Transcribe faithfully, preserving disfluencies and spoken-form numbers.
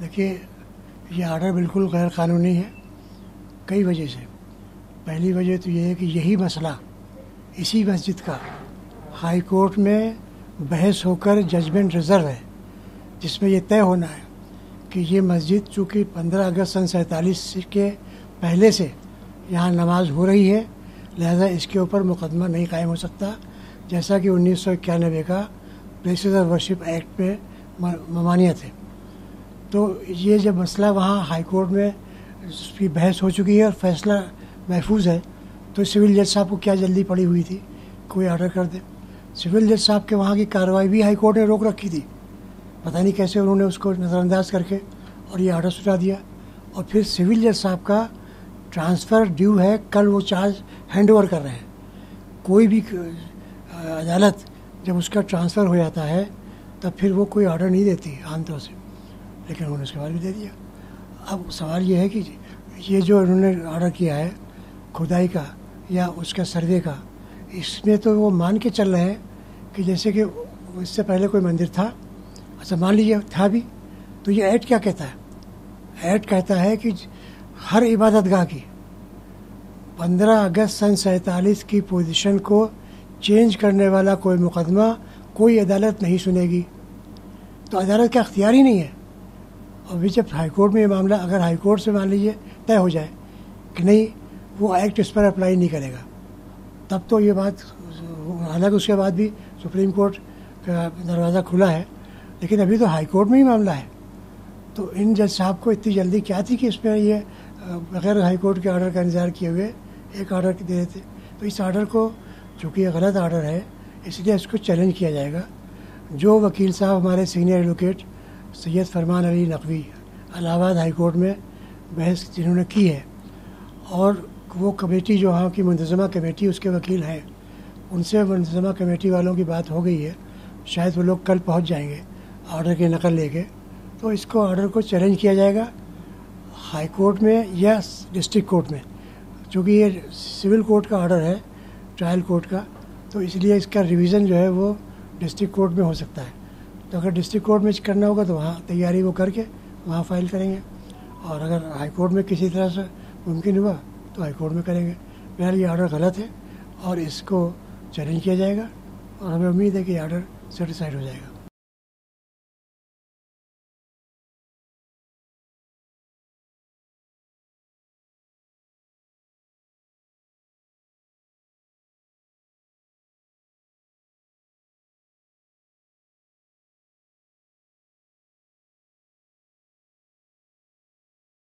देखिए ये आर्डर बिल्कुल गैर कानूनी है कई वजह से। पहली वजह तो ये है कि यही मसला इसी मस्जिद का हाई कोर्ट में बहस होकर जजमेंट रिजर्व है, जिसमें ये तय होना है कि ये मस्जिद चूँकि पंद्रह अगस्त सन सैंतालीस के पहले से यहाँ नमाज हो रही है, लिहाजा इसके ऊपर मुकदमा नहीं कायम हो सकता, जैसा कि उन्नीस सौ इक्यानवे का प्लेसेस ऑफ वर्शिप एक्ट में ममानियत है। तो ये जब मसला वहाँ हाई कोर्ट में उसकी बहस हो चुकी है और फैसला महफूज है, तो सिविल जज साहब को क्या जल्दी पड़ी हुई थी, कोई आर्डर कर दे। सिविल जज साहब के वहाँ की कार्रवाई भी हाई कोर्ट ने रोक रखी थी, पता नहीं कैसे उन्होंने उसको नज़रअंदाज करके और ये आर्डर सुना दिया। और फिर सिविल जज साहब का ट्रांसफ़र ड्यू है, कल वो चार्ज हैंड ओवर कर रहे हैं। कोई भी अदालत जब उसका ट्रांसफ़र हो जाता है तब फिर वो कोई ऑर्डर नहीं देती आमतौर से, लेकिन उन्होंने उसके बाद भी दे दिया। अब सवाल ये है कि ये जो उन्होंने ऑर्डर किया है खुदाई का या उसका सर्वे का, इसमें तो वो मान के चल रहे हैं कि जैसे कि इससे पहले कोई मंदिर था, अच्छा मान लीजिए था भी, तो ये ऐड क्या कहता है? ऐड कहता है कि हर इबादतगाह की पंद्रह अगस्त सन सैंतालीस की पोजीशन को चेंज करने वाला कोई मुकदमा कोई अदालत नहीं सुनेगी। तो अदालत का अख्तियार ही नहीं है। अभी जब हाईकोर्ट में ये मामला अगर हाईकोर्ट से मान लीजिए तय हो जाए कि नहीं वो एक्ट इस पर अप्लाई नहीं करेगा, तब तो ये बात, हालांकि उसके बाद भी सुप्रीम कोर्ट का दरवाज़ा खुला है, लेकिन अभी तो हाईकोर्ट में ही मामला है। तो इन जज साहब को इतनी जल्दी क्या थी कि इसमें ये बगैर हाईकोर्ट के आर्डर का इंतजार किए हुए एक आर्डर दे देते। तो इस आर्डर को, चूँकि ये गलत आर्डर है, इसलिए इसको चैलेंज किया जाएगा। जो वकील साहब हमारे senior advocate Syed Farman Ali Naqvi Allahabad high court में बहस जिन्होंने की है, और वो कमेटी जो वहाँ की मुंतज़मा कमेटी उसके वकील हैं, उनसे मुंतज़मा कमेटी वालों की बात हो गई है, शायद वो लोग कल पहुँच जाएंगे ऑर्डर की नकल लेके। तो इसको ऑर्डर को चैलेंज किया जाएगा हाई कोर्ट में या डिस्ट्रिक्ट कोर्ट में। चूँकि ये सिविल कोर्ट का ऑर्डर है, ट्रायल कोर्ट का, तो इसलिए इसका रिवीज़न जो है वो डिस्ट्रिक्ट कोर्ट में हो सकता है। तो अगर डिस्ट्रिक्ट कोर्ट में करना होगा तो वहाँ तैयारी वो करके वहाँ फाइल करेंगे, और अगर हाई कोर्ट में किसी तरह से मुमकिन हुआ तो हाई कोर्ट में करेंगे। बहरहाल ये आर्डर गलत है और इसको चैलेंज किया जाएगा, और हमें उम्मीद है कि आर्डर सेटिस्फाइड हो जाएगा।